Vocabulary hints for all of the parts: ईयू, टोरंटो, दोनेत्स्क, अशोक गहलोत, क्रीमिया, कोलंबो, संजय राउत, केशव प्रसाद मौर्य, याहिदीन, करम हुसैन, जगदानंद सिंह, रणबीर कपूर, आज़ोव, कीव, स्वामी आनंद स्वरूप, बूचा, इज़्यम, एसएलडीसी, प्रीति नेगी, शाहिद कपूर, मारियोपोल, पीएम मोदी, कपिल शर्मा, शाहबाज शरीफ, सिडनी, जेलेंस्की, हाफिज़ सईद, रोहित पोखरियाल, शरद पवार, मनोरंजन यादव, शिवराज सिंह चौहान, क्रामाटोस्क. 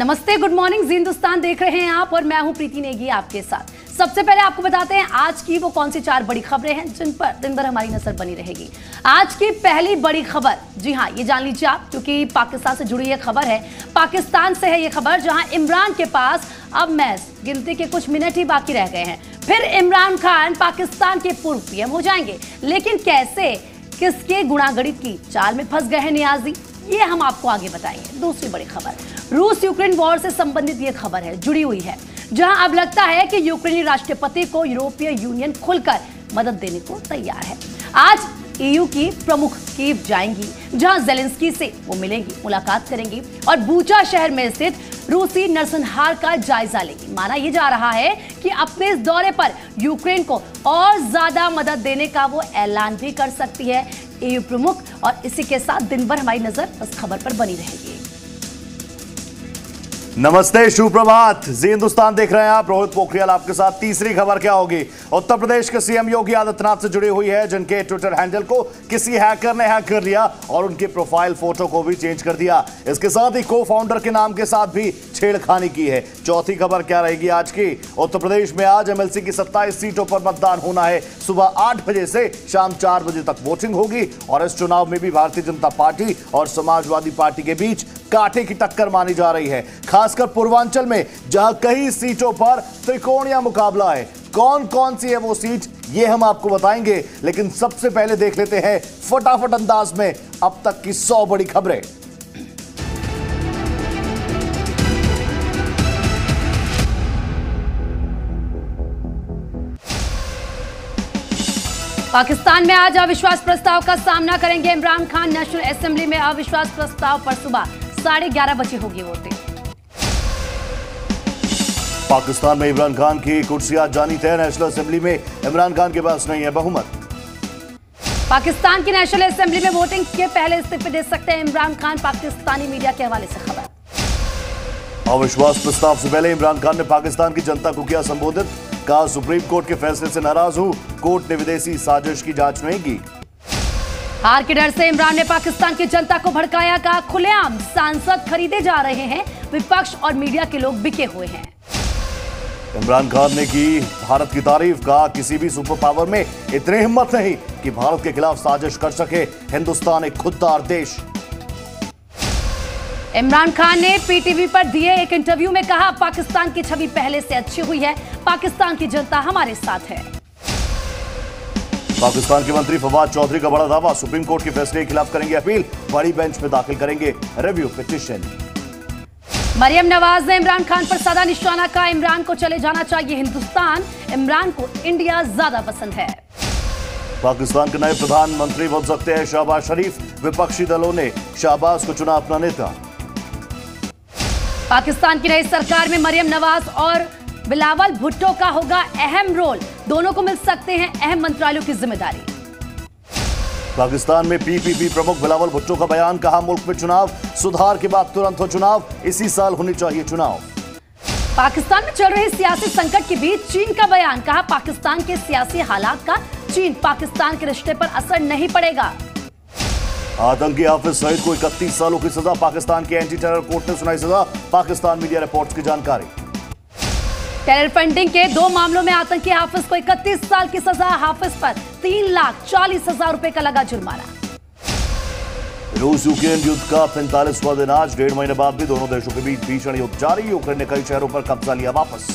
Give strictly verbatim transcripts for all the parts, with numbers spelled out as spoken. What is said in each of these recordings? नमस्ते, good morning जी हिंदुस्तान, देख रहे हैं आप और मैं हूं प्रीति नेगी आपके साथ। सबसे पहले आपको बताते हैं आज की वो कौन सी चार बड़ी खबरें हैं जिन पर दिन भर हमारी नजर बनी रहेगी। आज की पहली बड़ी खबर, जी हाँ, ये जान लीजिए आप, क्योंकि पाकिस्तान से जुड़ी ये खबर है, पाकिस्तान से है ये खबर, जहां इमरान के पास अब महज गिनती के कुछ मिनट ही बाकी रह गए हैं, फिर इमरान खान पाकिस्तान के पूर्व पीएम हो जाएंगे। लेकिन कैसे, किसके गुणागणित की चाल में फंस गए हैं नियाजी, ये हम आपको आगे बताएंगे। दूसरी बड़ी खबर, रूस यूक्रेन वॉर से संबंधित ये खबर है, जुड़ी हुई है, जहां अब लगता है कि यूक्रेनी राष्ट्रपति को यूरोपीय यूनियन खुलकर मदद देने को तैयार है। आज ईयू की प्रमुख कीव जाएंगी, जहां जेलेंस्की से वो मिलेंगी, मुलाकात करेंगी और बूचा शहर में स्थित रूसी नरसंहार का जायजा लेंगी। माना ये जा रहा है कि अपने इस दौरे पर यूक्रेन को और ज्यादा मदद देने का वो ऐलान भी कर सकती है ईयू प्रमुख। और इसी के साथ दिन भर हमारी नजर इस खबर पर बनी रहेगी। नमस्ते, सुप्रभात जी हिंदुस्तान, देख रहे हैं आप, रोहित पोखरियाल आपके साथ। तीसरी खबर क्या होगी, उत्तर प्रदेश के सीएम योगी आदित्यनाथ से जुड़ी हुई है, जिनके ट्विटर हैंडल को किसी हैकर ने हैक कर लिया और उनकी प्रोफाइल फोटो को भी चेंज कर दिया। इसके साथ ही को फाउंडर के नाम के साथ भी छेड़खानी की है। चौथी खबर क्या रहेगी आज की, उत्तर प्रदेश में आज एमएलसी की सत्ताईस सीटों पर मतदान होना है, सुबह आठ बजे से शाम चार बजे तक वोटिंग होगी। और इस चुनाव में भी भारतीय जनता पार्टी और समाजवादी पार्टी के बीच कांटे की टक्कर मानी जा रही है, खासकर पूर्वांचल में जहां कई सीटों पर त्रिकोणीय मुकाबला है। कौन कौन सी है वो सीट, ये हम आपको बताएंगे, लेकिन सबसे पहले देख लेते हैं फटाफट अंदाज में अब तक की सौ बड़ी खबरें। पाकिस्तान में आज अविश्वास प्रस्ताव का सामना करेंगे इमरान खान, नेशनल असेंबली में अविश्वास प्रस्ताव पर सुबह साढ़े ग्यारह बजे होगी वोटिंग। पाकिस्तान में इमरान खान की कुर्सियां जानी तय, नेशनल असेंबली में इमरान खान के पास नहीं है बहुमत। पाकिस्तान की नेशनल असेंबली में वोटिंग के पहले इस्तीफे दे सकते हैं इमरान खान, पाकिस्तानी मीडिया के हवाले से खबर। अविश्वास प्रस्ताव से पहले इमरान खान ने पाकिस्तान की जनता को किया संबोधित, कहा सुप्रीम कोर्ट के फैसले से नाराज हूं, कोर्ट ने विदेशी साजिश की जांच नहीं की। हार के डर से इमरान ने पाकिस्तान की जनता को भड़काया, कहा खुलेआम सांसद खरीदे जा रहे हैं, विपक्ष और मीडिया के लोग बिके हुए हैं। इमरान खान ने की भारत की तारीफ, कहा किसी भी सुपर पावर में इतनी हिम्मत नहीं कि भारत के खिलाफ साजिश कर सके, हिंदुस्तान एक खुददार देश। इमरान खान ने पीटीवी पर दिए एक इंटरव्यू में कहा पाकिस्तान की छवि पहले से अच्छी हुई है, पाकिस्तान की जनता हमारे साथ है। पाकिस्तान के मंत्री फवाद चौधरी का बड़ा दावा, सुप्रीम कोर्ट के फैसले के खिलाफ करेंगे अपील, बड़ी बेंच में दाखिल करेंगे रिव्यू पिटीशन। मरियम नवाज ने इमरान खान पर सादा निशाना, कहा इमरान को चले जाना चाहिए हिंदुस्तान, इमरान को इंडिया ज्यादा पसंद है। पाकिस्तान के नए प्रधानमंत्री बन सकते हैं शाहबाज शरीफ, विपक्षी दलों ने शाहबाज को चुना अपना नेता। पाकिस्तान की नई सरकार में मरियम नवाज और बिलावल भुट्टो का होगा अहम रोल, दोनों को मिल सकते हैं अहम मंत्रालयों की जिम्मेदारी। पाकिस्तान में पीपीपी प्रमुख बिलावल भुट्टो का बयान, कहा मुल्क में चुनाव सुधार के बाद तुरंत हो चुनाव, इसी साल होने चाहिए चुनाव। पाकिस्तान में चल रहे सियासी संकट के बीच चीन का बयान, कहा पाकिस्तान के सियासी हालात का चीन पाकिस्तान के रिश्ते पर असर नहीं पड़ेगा। आतंकी हाफिज़ सईद को इकतीस सालों की सजा, पाकिस्तान के एंटी टेरर कोर्ट ने सुनाई सजा, पाकिस्तान मीडिया रिपोर्ट्स की जानकारी। टेरर फंडिंग के दो मामलों में आतंकी हाफिज़ को इकतीस साल की सजा, हाफिज़ पर तीन लाख चालीस हजार रुपए का लगा जुर्माना। रूस यूक्रेन युद्ध का पैंतालीसवां दिन आज, डेढ़ महीने बाद भी दोनों देशों के बीच भीषण युद्ध जारी, यूक्रेन ने कई शहरों पर कब्जा लिया वापस।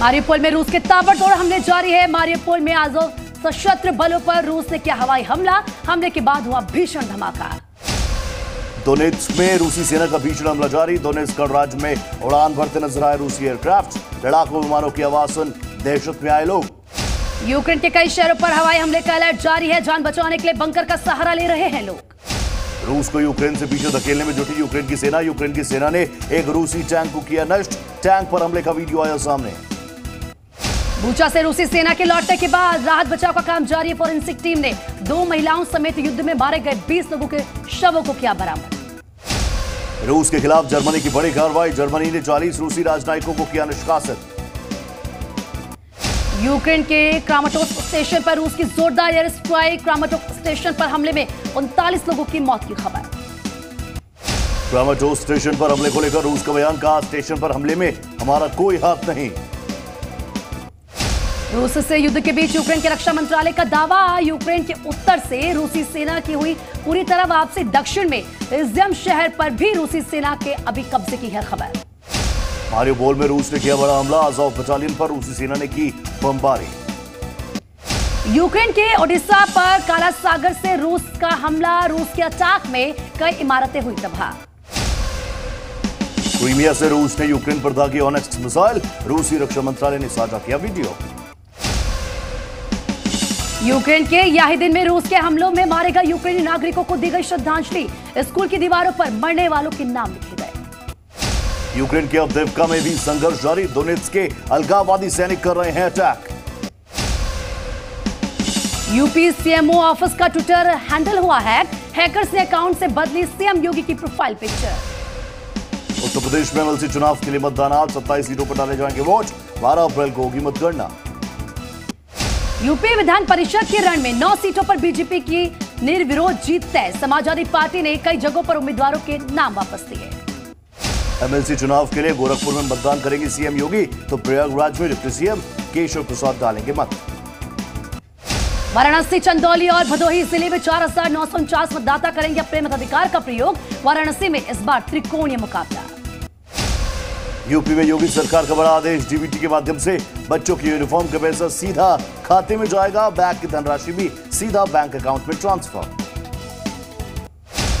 मारियोपोल में रूस के ताबड़तोड़ हमले जारी है, मारियोपोल में आजो सशस्त्र बलों पर रूस ने किया हवाई हमला, हमले के बाद हुआ भीषण धमाका। दोनेत्स्क में रूसी सेना का भीषण हमला जारी, दोनेत्स्क गणराज्य में उड़ान भरते नजर आए रूसी एयरक्राफ्ट, लड़ाकू विमानों की आवाज सुन दहशत में आए लोग। यूक्रेन के कई शहरों पर हवाई हमले का अलर्ट जारी है, जान बचाने के लिए बंकर का सहारा ले रहे हैं लोग। रूस को यूक्रेन से पीछे धकेलने में जुटी यूक्रेन की सेना, यूक्रेन की सेना ने एक रूसी टैंक को किया नष्ट, टैंक पर हमले का वीडियो आया सामने। बूचा से रूसी सेना के लौटने के बाद राहत बचाव का काम जारी है, फोरेंसिक टीम ने दो महिलाओं समेत युद्ध में मारे गए बीस लोगों के शवों को किया बरामद। रूस के खिलाफ जर्मनी की बड़ी कार्रवाई, जर्मनी ने चालीस रूसी राजनयिकों को किया निष्कासित। यूक्रेन के क्रामाटोस्क स्टेशन पर रूस की जोरदार एयर स्ट्राइक, क्रामाटोस्क स्टेशन पर हमले में उनतालीस लोगों की मौत की खबर। क्रामाटोस स्टेशन पर हमले को लेकर रूस का बयान, कहा स्टेशन पर हमले में हमारा कोई हाथ नहीं। रूस से युद्ध के बीच यूक्रेन के रक्षा मंत्रालय का दावा, यूक्रेन के उत्तर से रूसी सेना की हुई पूरी तरह वापसी। दक्षिण में इज़्यम शहर पर भी रूसी सेना के अभी कब्जे की है खबर। मारियोपोल में रूस ने किया बड़ा हमला, आज़ोव बटालियन पर रूसी सेना ने की बमबारी। यूक्रेन के ओडिशा पर काला सागर से रूस का हमला, रूस के अटैक में कई इमारतें हुई तबाह। क्रीमिया से रूस ने यूक्रेन पर दागी ऑनेस्ट मिसाइल, रूसी रक्षा मंत्रालय ने साझा किया वीडियो। यूक्रेन के याहिदीन में रूस के हमलों में मारे गए यूक्रेनी नागरिकों को दी गई श्रद्धांजलि, स्कूल की दीवारों पर मरने वालों के नाम लिखे गए। यूक्रेन के अवदेवका में भी संघर्ष जारी, दोनेत्स्क के अलगाववादी सैनिक कर रहे हैं अटैक। यूपी सीएमओ ऑफिस का ट्विटर हैंडल हुआ हैक, हैकर्स ने अकाउंट से बदली सीएम योगी की प्रोफाइल पिक्चर। उत्तर प्रदेश में एमएलसी चुनाव के लिए मतदान आज, सत्ताईस सीटों पर डाले जाएंगे वोट, बारह अप्रैल को होगी मतगणना। यूपी विधान परिषद के रण में नौ सीटों पर बीजेपी की निर्विरोध जीत तय, समाजवादी पार्टी ने कई जगहों पर उम्मीदवारों के नाम वापस लिए। एमएलसी चुनाव के लिए गोरखपुर में मतदान करेंगे सीएम योगी, तो प्रयागराज में डिप्टी सीएम केशव प्रसाद डालेंगे मत। वाराणसी, चंदौली और भदोही जिले में चार हजार नौ सौ उनचास मतदाता करेंगे अपने मताधिकार का प्रयोग। वाराणसी में इस बार त्रिकोणीय मुकाबला। यूपी में योगी सरकार का बड़ा आदेश, डीबीटी के माध्यम से बच्चों की यूनिफॉर्म का पैसा सीधा खाते में जाएगा, बैग की धनराशि भी सीधा बैंक अकाउंट में ट्रांसफर।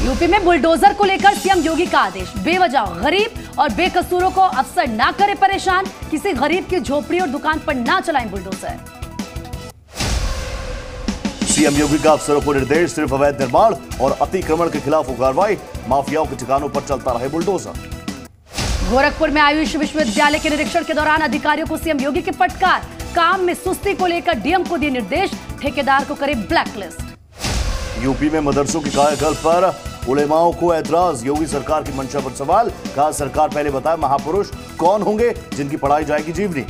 यूपी में बुलडोजर को लेकर सीएम योगी का आदेश, बेवजह गरीब और बेकसूरों को अफसर ना करे परेशान, किसी गरीब की झोपड़ी और दुकान पर ना चलाएं बुलडोजर। सीएम योगी का अफसरों को निर्देश, सिर्फ अवैध निर्माण और अतिक्रमण के खिलाफ हो कार्रवाई, माफियाओं के ठिकानों पर चलता रहे बुलडोजर। गोरखपुर में आयुष विश्वविद्यालय के निरीक्षण के दौरान अधिकारियों को सीएम योगी की फटकार, काम में सुस्ती को लेकर डीएम को दिए निर्देश, ठेकेदार को करे ब्लैकलिस्ट। यूपी में मदरसों के कायाकल्प पर उलेमाओं को ऐतराज, योगी सरकार की मंशा पर सवाल, कहा सरकार पहले बताए महापुरुष कौन होंगे जिनकी पढ़ाई जाएगी जीवनी।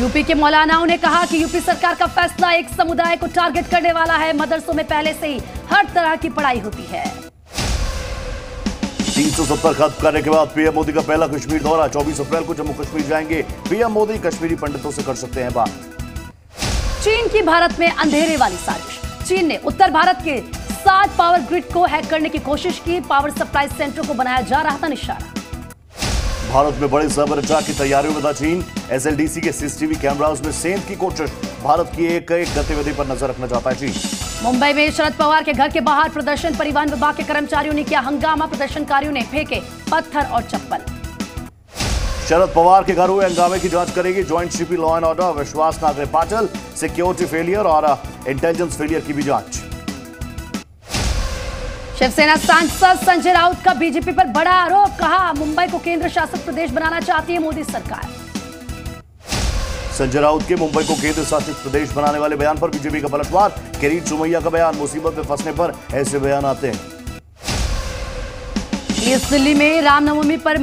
यूपी के मौलानाओं ने कहा कि यूपी सरकार का फैसला एक समुदाय को टारगेट करने वाला है, मदरसों में पहले से ही हर तरह की पढ़ाई होती है। तीन सौ सत्तर खत्म करने के बाद पीएम मोदी का पहला कश्मीर दौरा, चौबीस अप्रैल को जम्मू कश्मीर जाएंगे पीएम मोदी, कश्मीरी पंडितों से कर सकते हैं बात। चीन की भारत में अंधेरे वाली साजिश, चीन ने उत्तर भारत के सात पावर ग्रिड को हैक करने की कोशिश की, पावर सप्लाई सेंटर को बनाया जा रहा था निशाना। भारत में बड़े साइबर अटैक की तैयारियों में था चीन, एसएलडीसी के सीसीटीवी कैमराज में सेंध की कोशिश, भारत की एक एक गतिविधि पर नजर रखना चाहता है चीन। मुंबई में शरद पवार के घर के बाहर प्रदर्शन, परिवहन विभाग के कर्मचारियों ने किया हंगामा, प्रदर्शनकारियों ने फेंके पत्थर और चप्पल। शरद पवार के घर हुए हंगामे की जांच करेगी joint CP law and order विश्वासनाथ रे पाटिल, सिक्योरिटी फेलियर और इंटेलिजेंस फेलियर की भी जाँच। शिवसेना सांसद संजय राउत का बीजेपी पर बड़ा आरोप, कहा मुंबई को केंद्र शासित प्रदेश बनाना चाहती है मोदी सरकार। संजय राउत के मुंबई को केंद्र शासित प्रदेश बनाने वाले बयान पर बीजेपी का पलटवार, किरीट सुमैया का बयान, मुसीबत में फंसने पर ऐसे बयान आते हैं। इस दिल्ली में रामनवमी पर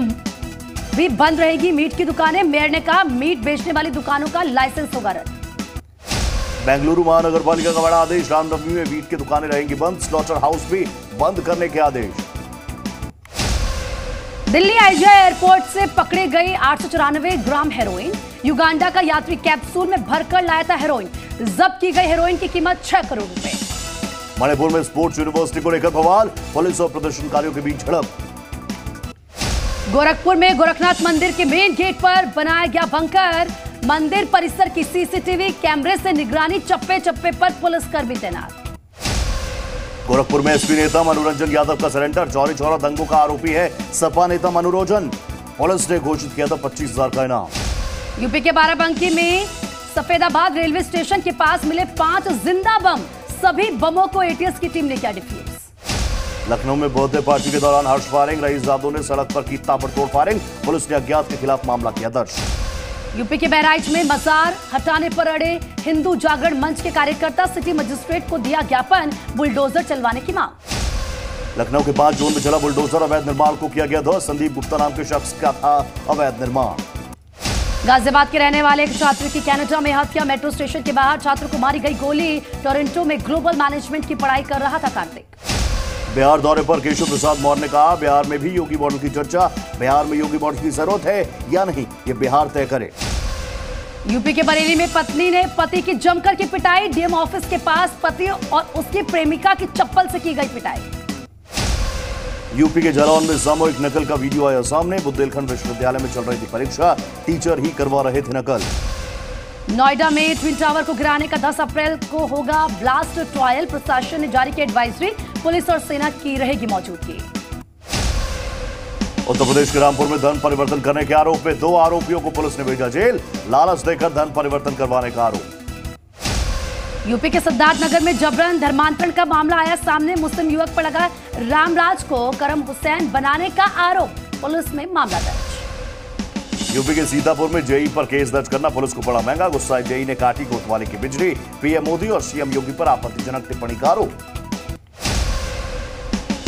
भी बंद रहेगी मीट की दुकानें, मेयर ने कहा मीट बेचने वाली दुकानों का लाइसेंस होगा रद्द। बेंगलुरु महानगर पालिका का बड़ा आदेश, रामनवमी में मीट की दुकानें रहेंगी बंद, स्लॉटर हाउस भी बंद करने के आदेश। दिल्ली आईजीआई एयरपोर्ट से पकड़े गई आठ सौ चौरानवे ग्राम हेरोइन, युगांडा का यात्री कैप्सूल में भरकर लाया था हेरोइन, जब्त की गई हेरोइन की कीमत छह करोड़ रुपए। मणिपुर में स्पोर्ट्स यूनिवर्सिटी को लेकर बवाल, पुलिस और प्रदर्शनकारियों के बीच झड़प। गोरखपुर में गोरखनाथ मंदिर के मेन गेट पर बनाया गया बंकर, मंदिर परिसर की सीसीटीवी कैमरे से निगरानी, चप्पे चप्पे पर पुलिसकर्मी तैनात। गोरखपुर में एसपी नेता मनोरंजन यादव का सरेंडर, चौरी चौरा दंगों का आरोपी है सपा नेता मनोरंजन, पुलिस ने घोषित किया था पच्चीस हजार का इनाम। यूपी के बाराबंकी में सफेदाबाद रेलवे स्टेशन के पास मिले पांच जिंदा बम, सभी बमों को एटीएस की टीम ने किया डिफ्यूज। लखनऊ में बर्थडे पार्टी के दौरान हर्ष फायरिंग, रईसजादों ने सड़क पर की ताबड़तोड़ फायरिंग, पुलिस ने अज्ञात के खिलाफ मामला किया दर्ज। यूपी के बहराइच में मजार हटाने पर अड़े हिंदू जागरण मंच के कार्यकर्ता, सिटी मजिस्ट्रेट को दिया ज्ञापन, बुलडोजर चलवाने की मांग। लखनऊ के पांच जोन में चला बुलडोजर, अवैध निर्माण को किया गया ध्वस्त, संदीप गुप्ता नाम के शख्स का था अवैध निर्माण। गाजियाबाद के रहने वाले एक छात्र की कनाडा में हत्या, मेट्रो स्टेशन के बाहर छात्र को मारी गई गोली, टोरंटो में ग्लोबल मैनेजमेंट की पढ़ाई कर रहा था कार्तिक। बिहार दौरे पर केशव प्रसाद मौर्य ने कहा, बिहार में भी योगी मॉडल की चर्चा। बिहार में योगी मॉडल की जरूरत है या नहीं, ये बिहार तय करे। यूपी के बरेली में पत्नी ने पति की जमकर की पिटाई। डीएम ऑफिस के पास पति और उसकी प्रेमिका की चप्पल से की गई पिटाई। यूपी के जलौन में सामूहिक नकल का वीडियो आया सामने। बुंदेलखंड विश्वविद्यालय में चल रही थी परीक्षा, टीचर ही करवा रहे थे नकल। नोएडा में ट्विन टावर को गिराने का दस अप्रैल को होगा ब्लास्ट ट्रायल। प्रशासन ने जारी की एडवाइजरी, पुलिस और सेना की रहेगी मौजूदगी। उत्तर प्रदेश के रामपुर में धन परिवर्तन करने के आरोप में दो आरोपियों को पुलिस ने भेजा जेल। लालच देकर धन परिवर्तन करवाने का आरोप। यूपी के सिद्धार्थनगर में जबरन धर्मांतरण का मामला आया सामने। मुस्लिम युवक पर लगा रामराज को करम हुसैन बनाने का आरोप, पुलिस में मामला दर्ज। यूपी के सीतापुर में जेई पर केस दर्ज करना पुलिस को पड़ा महंगा। गुस्साए जेई ने काटी कोतवाली की बिजली। पीएम मोदी और सीएम योगी पर आपत्तिजनक टिप्पणी का आरोप।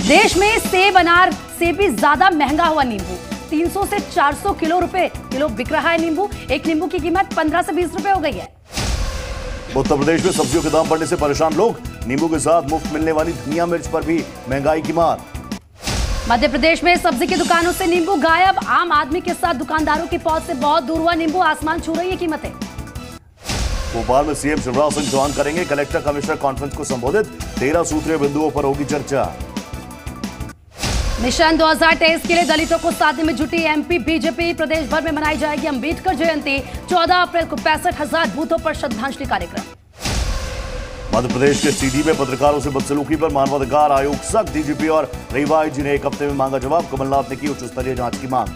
देश में सेब, अनार से भी ज्यादा महंगा हुआ नींबू। तीन सौ से चार सौ किलो रुपए किलो बिक रहा है नींबू। एक नींबू की कीमत पंद्रह से बीस रुपए हो गई है। उत्तर प्रदेश में सब्जियों के दाम बढ़ने से परेशान लोग। नींबू के साथ मुफ्त मिलने वाली धनिया मिर्च पर भी महंगाई की मार। मध्य प्रदेश में सब्जी की दुकानों से नींबू गायब। आम आदमी के साथ दुकानदारों की पहुंच से बहुत दूर हुआ नींबू। आसमान छू रही है कीमतें। भोपाल में सीएम शिवराज सिंह चौहान करेंगे कलेक्टर कमिश्नर कॉन्फ्रेंस को संबोधित। तेरह सूत्रीय बिंदुओं पर होगी चर्चा। मिशन दो हजार तेईस के लिए दलितों को साधने में जुटी एमपी बीजेपी। प्रदेश भर में मनाई जाएगी अम्बेडकर जयंती। चौदह अप्रैल को पैंसठ हजार बूथों पर श्रद्धांजलि कार्यक्रम। मध्य प्रदेश के सीधी में पत्रकारों से बदसलूकी पर मानवाधिकार आयोग सख्त। डीजीपी और रेवाई जी ने एक हफ्ते में मांगा जवाब। कमलनाथ ने की उच्च स्तरीय जांच की मांग।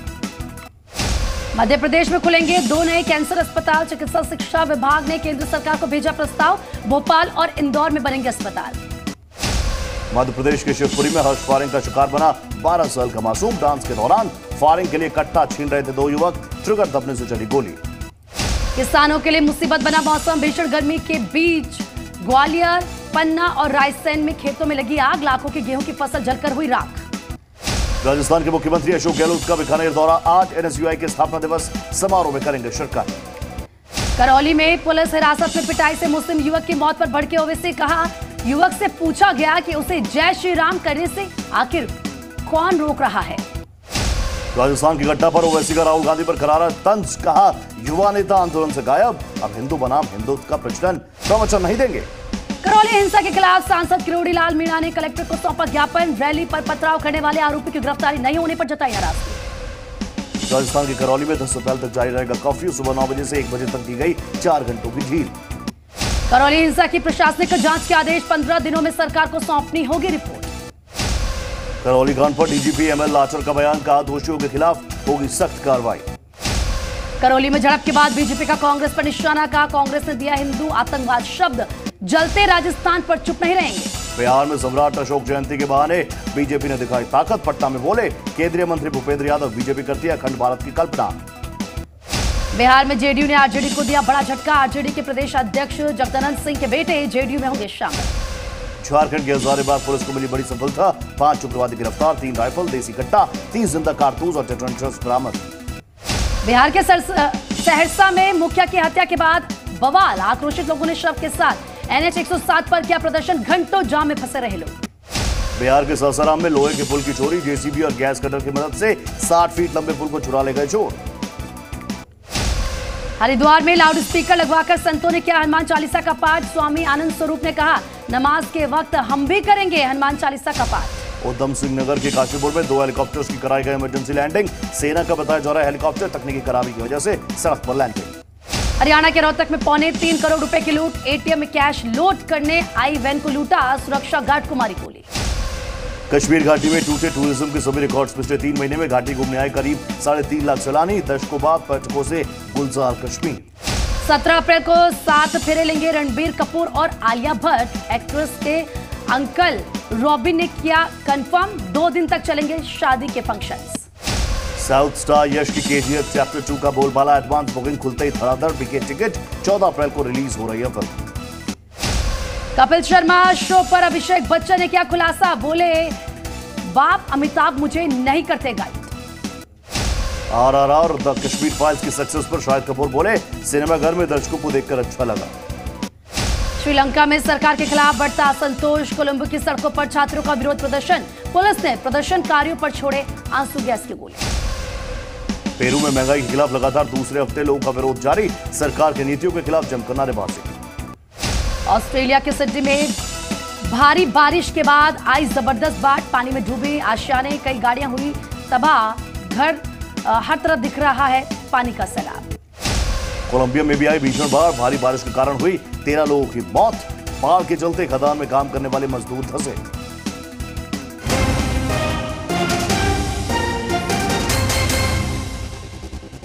मध्य प्रदेश में खुलेंगे दो नए कैंसर अस्पताल। चिकित्सा शिक्षा विभाग ने केंद्र सरकार को भेजा प्रस्ताव। भोपाल और इंदौर में बनेंगे अस्पताल। मध्य प्रदेश के शिवपुरी में हर्ष फायरिंग का शिकार बना बारह साल का मासूम। डांस के दौरान फायरिंग के लिए कट्टा छीन रहे थे दो युवक। ट्रिगर दबने से चली गोली। किसानों के लिए मुसीबत बना मौसम। भीषण गर्मी के बीच ग्वालियर, पन्ना और रायसेन में खेतों में लगी आग। लाखों के गेहूं की फसल जलकर हुई राख। राजस्थान के मुख्यमंत्री अशोक गहलोत का बीकानेर दौरा आज। एनएसयूआई के स्थापना दिवस समारोह में करेंगे शिरकत। करौली में पुलिस हिरासत में पिटाई से मुस्लिम युवक की मौत पर भड़के ओवैसी। कहा, युवक से पूछा गया कि उसे जय श्री राम करने से आखिर कौन रोक रहा है। राजस्थान की घटना पर ओवैसी का राहुल गांधी पर करारा तंज। कहा, युवा नेता आंदोलन से गायब। अब हिंदू बनाम हिंदू का प्रचलन प्रवचन नहीं देंगे। करौली हिंसा के खिलाफ सांसद किरोड़ी लाल मीणा ने कलेक्टर को सौंपा ज्ञापन। रैली पर पथराव करने वाले आरोपी की गिरफ्तारी नहीं होने पर जताई नाराजगी। राजस्थान के करौली में दस अप्रैल तक जारी रहेगा कर्फ्यू। सुबह नौ बजे से एक बजे तक दी गई चार घंटों की ढील। करौली हिंसा की प्रशासनिक जाँच के आदेश पंद्रह दिनों में सरकार को सौंपनी होगी रिपोर्ट। करौली कांड पर डीजीपी एमएल लाचर का बयान। कहा, दोषियों के खिलाफ होगी सख्त कार्रवाई। करौली में झड़प के बाद बीजेपी का कांग्रेस पर निशाना। कहा, कांग्रेस ने दिया हिंदू आतंकवाद शब्द। जलते राजस्थान पर चुप नहीं रहेंगे। बिहार में सम्राट अशोक जयंती के बहाने बीजेपी ने दिखाई ताकत। पटना में बोले केंद्रीय मंत्री भूपेंद्र यादव, बीजेपी करती है अखंड भारत की कल्पना। बिहार में जेडीयू ने आरजेडी को दिया बड़ा झटका। आरजेडी के प्रदेश अध्यक्ष जगदानंद सिंह के बेटे जेडीयू में होंगे शामिल। झारखंड के हजारीबाग पुलिस को मिली बड़ी सफलता। पांच उग्रवादी गिरफ्तार, तीन राइफल, देसी कट्टा, तीस जिंदा कारतूस और डेटोनेटर्स बरामद। बिहार के सहरसा में मुखिया की हत्या के बाद बवाल। आक्रोशित लोगों ने शव के साथ एनएच एक सौ सात पर किया प्रदर्शन। घंटों जाम में फंसे रहे लोग। बिहार के सासाराम में लोहे के पुल की चोरी। जेसीबी और गैस कटर की मदद से साठ फीट लंबे पुल को चुरा ले गए चोर। हरिद्वार में लाउड स्पीकर लगवाकर संतों ने किया हनुमान चालीसा का पाठ। स्वामी आनंद स्वरूप ने कहा, नमाज के वक्त हम भी करेंगे हनुमान चालीसा का पाठ। उधम सिंह नगर के काशीपुर में दो हेलीकॉप्टर्स की कराई गई इमरजेंसी लैंडिंग। सेना का बताया जा रहा है हेलीकॉप्टर तकनीकी खराबी की वजह से सड़क पर लैंडिंग। हरियाणा के रोहतक में पौने तीन करोड़ रूपए की लूट। एटीएम में कैश लूट करने आई वैन को लूटा, सुरक्षा गार्ड को मारी गोली। कश्मीर घाटी में टूटे टूरिज्म के सभी रिकॉर्ड्स। पिछले तीन महीने में घाटी घूमने आए करीब साढ़े तीन लाख सैलानी। दशकों बाद पर्यटकों से गुलजार कश्मीर। सत्रह अप्रैल को साथ फेरे लेंगे रणबीर कपूर और आलिया भट्ट। एक्ट्रेस के अंकल रॉबिन ने किया कंफर्म, दो दिन तक चलेंगे शादी के फंक्शंस। साउथ स्टार यश की केजीएफ चैप्टर टू का बोलबाला। एडवांस बुकिंग खुलते ही धड़ाधड़ बिके टिकट। चौदह अप्रैल को रिलीज हो रही है फिल्म। कपिल शर्मा शो पर अभिषेक बच्चन ने किया खुलासा। बोले, बाप अमिताभ मुझे नहीं करते गाइड। आरआरआर द कश्मीर फाइल्स की सक्सेस पर शाहिद कपूर बोले, सिनेमाघर में दर्शकों को देखकर अच्छा लगा। श्रीलंका में सरकार के खिलाफ बढ़ता असंतोष, कोलंबो की सड़कों पर छात्रों का विरोध प्रदर्शन, पुलिस ने प्रदर्शनकारियों पर छोड़े आंसू गैस के गोले। पेरू में महंगाई के खिलाफ लगातार दूसरे हफ्ते लोगों का विरोध जारी, सरकार की नीतियों के खिलाफ जमकर नारेबाजी। ऑस्ट्रेलिया के सिडनी में भारी बारिश के बाद आई जबरदस्त बाढ़, पानी में डूबी आशियाने, कई गाड़ियां हुई तबाह, घर हर तरफ दिख रहा है पानी का सैलाब। कोलंबिया में भी आई भीषण बाढ़, भारी बारिश के कारण हुई तेरह लोगों की मौत, बाढ़ के चलते खदान में काम करने वाले मजदूर धंसे।